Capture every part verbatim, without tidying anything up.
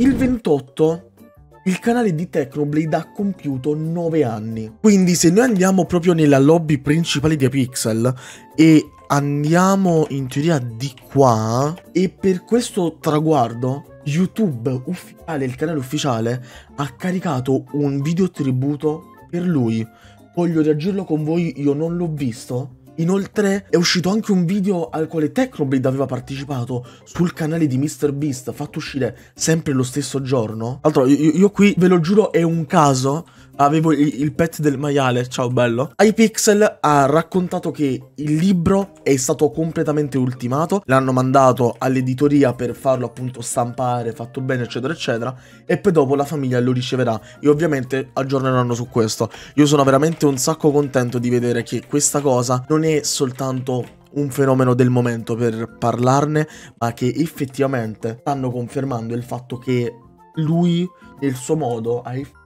Il ventotto il canale di Technoblade ha compiuto nove anni. Quindi se noi andiamo proprio nella lobby principale di Apixel e andiamo in teoria di qua, e per questo traguardo YouTube ufficiale, il canale ufficiale, ha caricato un video tributo per lui. Voglio reagirlo con voi, io non l'ho visto. Inoltre è uscito anche un video al quale Technoblade aveva partecipato sul canale di MrBeast, fatto uscire sempre lo stesso giorno. Altro, io, io qui, ve lo giuro, è un caso. Avevo il, il pet del maiale, ciao bello. iPixel ha raccontato che il libro è stato completamente ultimato, l'hanno mandato all'editoria per farlo appunto stampare, fatto bene, eccetera, eccetera, e poi dopo la famiglia lo riceverà e ovviamente aggiorneranno su questo. Io sono veramente un sacco contento di vedere che questa cosa non è soltanto un fenomeno del momento per parlarne, ma che effettivamente stanno confermando il fatto che lui nel suo modo ha effettivamente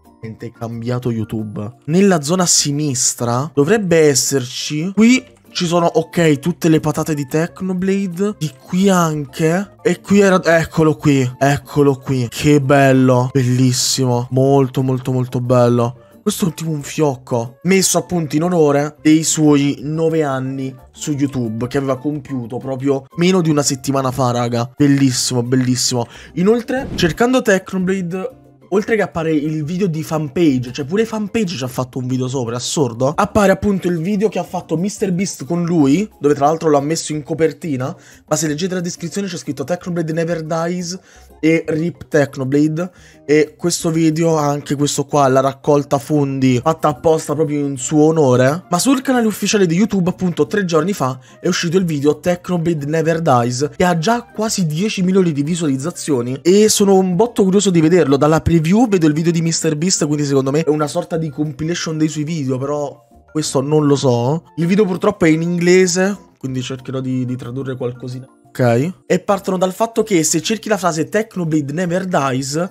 cambiato YouTube. Nella zona sinistra dovrebbe esserci, qui ci sono, ok, tutte le patate di Technoblade, di qui anche, e qui era, eccolo qui, eccolo qui, che bello, bellissimo, molto molto molto bello. Questo è tipo un fiocco, messo appunto in onore dei suoi nove anni su YouTube, che aveva compiuto proprio meno di una settimana fa, raga. Bellissimo, bellissimo. Inoltre, cercando Technoblade, oltre che appare il video di fanpage, cioè pure fanpage ci ha fatto un video sopra, assurdo, appare appunto il video che ha fatto MrBeast con lui, dove tra l'altro l'ha messo in copertina, ma se leggete la descrizione c'è scritto Technoblade Never Dies e Rip Technoblade, e questo video, anche questo qua, la raccolta fondi fatta apposta proprio in suo onore. Ma sul canale ufficiale di YouTube appunto tre giorni fa è uscito il video Technoblade Never Dies, che ha già quasi dieci milioni di visualizzazioni e sono un botto curioso di vederlo. Dalla prima review vedo il video di MrBeast, quindi secondo me è una sorta di compilation dei suoi video, però questo non lo so. Il video purtroppo è in inglese, quindi cercherò di, di tradurre qualcosina. Ok. E partono dal fatto che se cerchi la frase Technoblade Never Dies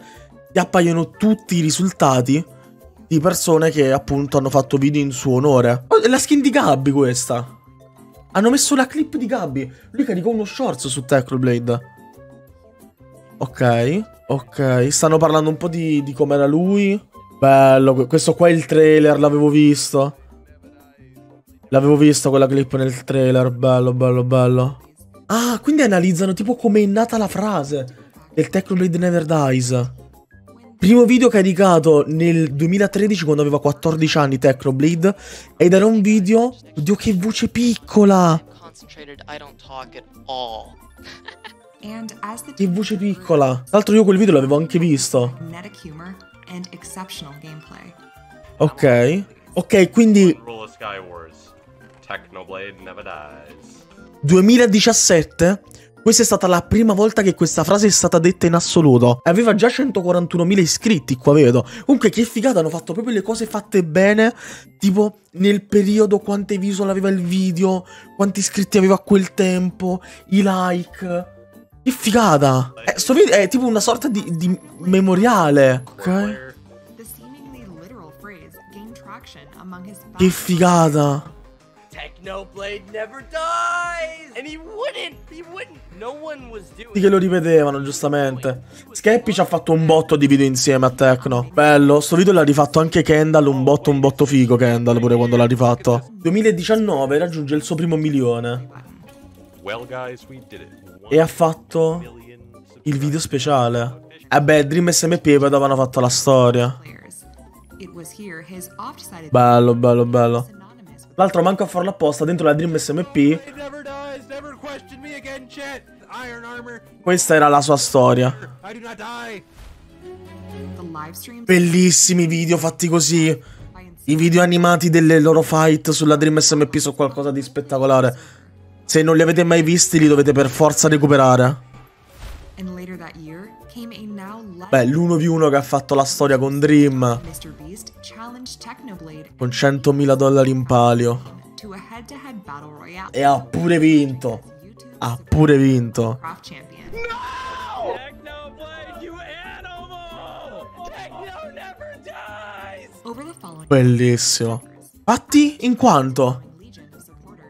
ti appaiono tutti i risultati di persone che appunto hanno fatto video in suo onore. Oh, è la skin di Gabby questa. Hanno messo la clip di Gabby. Lui caricò uno shorts su Technoblade. Ok, ok, stanno parlando un po' di, di com'era lui. Bello, questo qua è il trailer, l'avevo visto. L'avevo visto quella clip nel trailer, bello, bello, bello. Ah, quindi analizzano tipo come è nata la frase del Technoblade Never Dies. Primo video caricato nel duemilatredici, quando aveva quattordici anni, Technoblade. Ed era un video... Oddio, che voce piccola! Che voce piccola. Tra l'altro io quel video l'avevo anche visto. Ok. Ok, quindi duemiladiciassette. Questa è stata la prima volta che questa frase è stata detta in assoluto. Aveva già centoquarantunomila iscritti qua, vedo. Comunque che figata, hanno fatto proprio le cose fatte bene. Tipo nel periodo, quante visual aveva il video, quanti iscritti aveva a quel tempo, i like. Che figata! Eh, sto video è tipo una sorta di, di memoriale. Ok. Che figata! Technoblade never dies! And he wouldn't! He wouldn't! No one was doing... Che lo rivedevano, giustamente. Skeppy ci ha fatto un botto di video insieme a Techno. Bello, sto video l'ha rifatto anche Kendall, un botto, un botto figo Kendall pure quando l'ha rifatto. duemiladiciannove raggiunge il suo primo milione. Well guys, we did it. E ha fatto il video speciale. Eh beh, Dream S M P poi avevano fatto la storia. Bello, bello, bello. L'altro manco a farlo apposta, dentro la Dream S M P. Questa era la sua storia. Bellissimi video fatti così. I video animati delle loro fight sulla Dream S M P sono qualcosa di spettacolare. Se non li avete mai visti li dovete per forza recuperare. Beh, l'uno vu uno che ha fatto la storia con Dream, con centomila dollari in palio. E ha pure vinto. Ha pure vinto. Bellissimo. Fatti in quanto?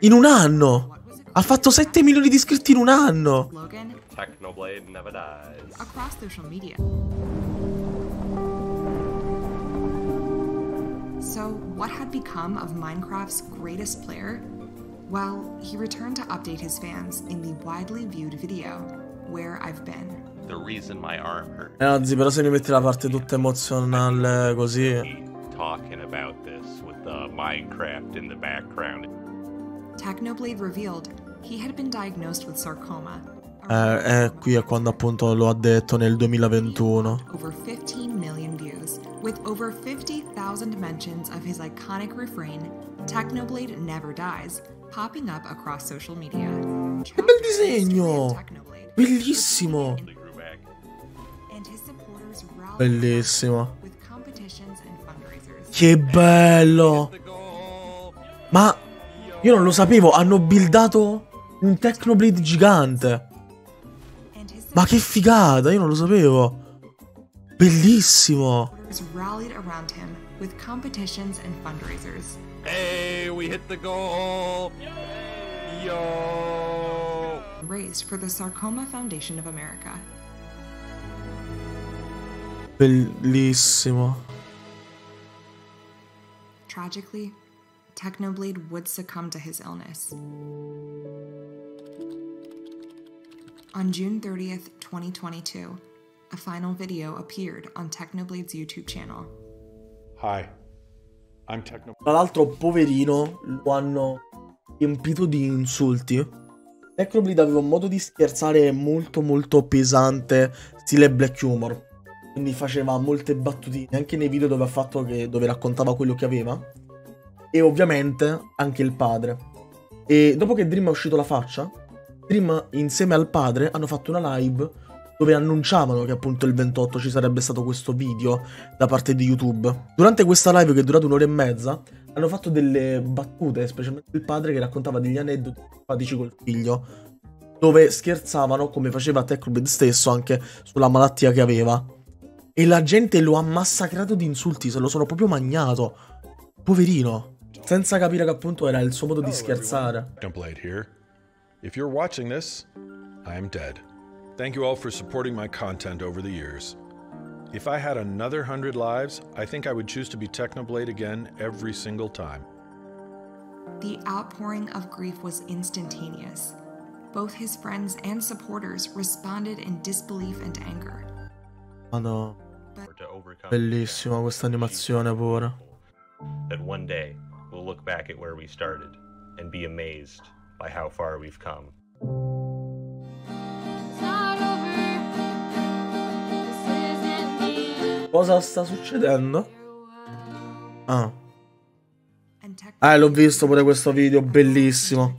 In un anno. Ha fatto sette milioni di iscritti in un anno. Technoblade never dies. Across social media. So, what had become of Minecraft's greatest player? Well, he returned to update his fans in the widely viewed video, Where I've Been. The reason my arm hurt. Eh, anzi, però se mi metti la parte tutta emozionale così. Talking about this with the Minecraft in the background. Technoblade revealed he had been diagnosed with sarcoma. Eh, eh, qui è quando appunto lo ha detto nel duemilaventuno. Over fifteen million views with over fifty thousand mentions of his iconic refrain Technoblade never dies popping up across social media. Che bel disegno! Bellissimo. Bellissimo. Che bello! Ma io non lo sapevo, hanno buildato un Technoblade gigante. Ma che figata, io non lo sapevo. Bellissimo. Hey, we hit the goal. Yo. Raised for the Sarcoma Foundation of America. Bellissimo. Tragically, Technoblade would succumb to his illness. On June thirtieth, twenty twenty-two, a final video appeared on Technoblade's YouTube channel. Hi, I'm Technoblade. Tra l'altro, poverino, lo hanno riempito di insulti. Technoblade aveva un modo di scherzare molto molto pesante, stile black humor. Quindi faceva molte battutine, anche nei video dove ha fatto che, dove raccontava quello che aveva. E ovviamente anche il padre. E dopo che Dream è uscito la faccia, Dream insieme al padre hanno fatto una live dove annunciavano che appunto il ventotto ci sarebbe stato questo video da parte di YouTube. Durante questa live, che è durata un'ora e mezza, hanno fatto delle battute, specialmente il padre che raccontava degli aneddoti simpatici col figlio, dove scherzavano, come faceva Technoblade stesso, anche sulla malattia che aveva. E la gente lo ha massacrato di insulti, se lo sono proprio magnato. Poverino. Senza capire che appunto era il suo modo di scherzare. Technoblade here. If you're watching this, I'm dead. Thank you all for supporting my content over the years. If I had another hundred lives, I think I would choose to be Technoblade again every single time. The outpouring of grief was instantaneous. Both his friends and supporters responded in disbelief and anger. Ma no. Bellissima questa animazione pure. That one day we'll look back at where we started and be amazed by how far we've come. Cosa sta succedendo? Ah. Eh, l'ho visto pure questo video, bellissimo.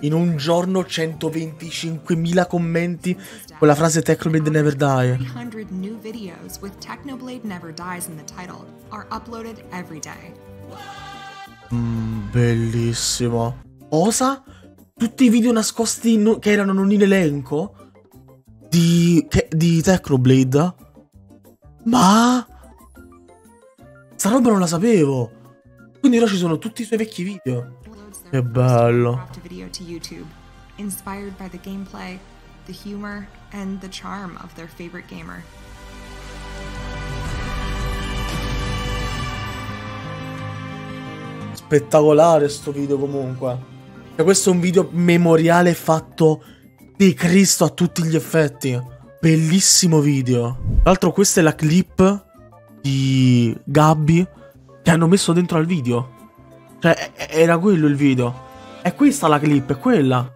In un giorno centoventicinquemila commenti con la frase Technoblade never die. three hundred new videos with Technoblade never dies in the title are uploaded every day. Mm, bellissimo. Cosa? Tutti i video nascosti in, che erano non in elenco di che, di Technoblade? Ma sta roba non la sapevo. Quindi ora ci sono tutti i suoi vecchi video. Che bello. Spettacolare sto video comunque. Cioè, questo è un video memoriale fatto di Cristo a tutti gli effetti. Bellissimo video. Tra l'altro questa è la clip di Gabby che hanno messo dentro al video. Cioè, era quello il video. È questa la clip, è quella.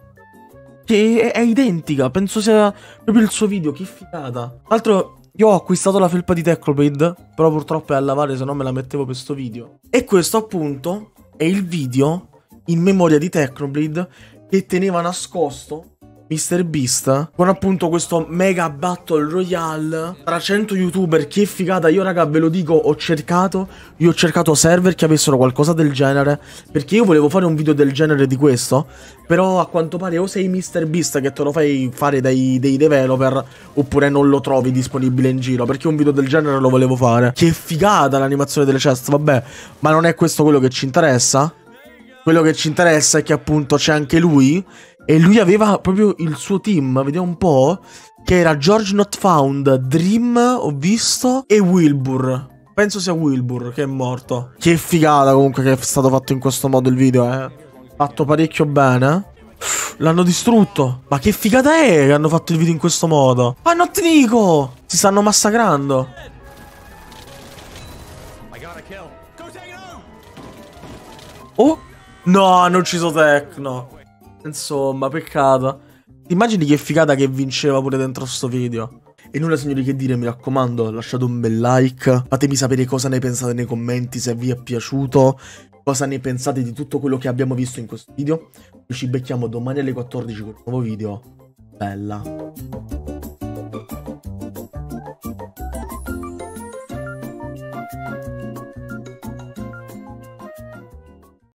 Che è, è identica, penso sia proprio il suo video, che figata. Tra l'altro, io ho acquistato la felpa di Technoblade, però purtroppo è a lavare, se no me la mettevo per sto video. E questo appunto è il video in memoria di Technoblade che teneva nascosto MrBeast con appunto questo mega battle royale tra cento youtuber. Che figata. Io raga ve lo dico, ho cercato io ho cercato server che avessero qualcosa del genere, perché io volevo fare un video del genere di questo, però a quanto pare o sei MrBeast che te lo fai fare dai dei developer oppure non lo trovi disponibile in giro, perché un video del genere lo volevo fare. Che figata l'animazione delle chest, vabbè, ma non è questo quello che ci interessa. Quello che ci interessa è che appunto c'è anche lui E lui aveva proprio il suo team, vediamo un po', che era George Not Found, Dream, ho visto, e Wilbur. Penso sia Wilbur che è morto. Che figata comunque che è stato fatto in questo modo il video, eh. Fatto parecchio bene. L'hanno distrutto. Ma che figata è che hanno fatto il video in questo modo? Ma non ti dico! Si stanno massacrando. Oh! No, hanno ucciso Tecno. Insomma, peccato. Ti immagini che figata che vinceva pure dentro sto video. E nulla signori che dire, mi raccomando, lasciate un bel like, fatemi sapere cosa ne pensate nei commenti, se vi è piaciuto, cosa ne pensate di tutto quello che abbiamo visto in questo video. Ci becchiamo domani alle quattordici con un nuovo video. Bella.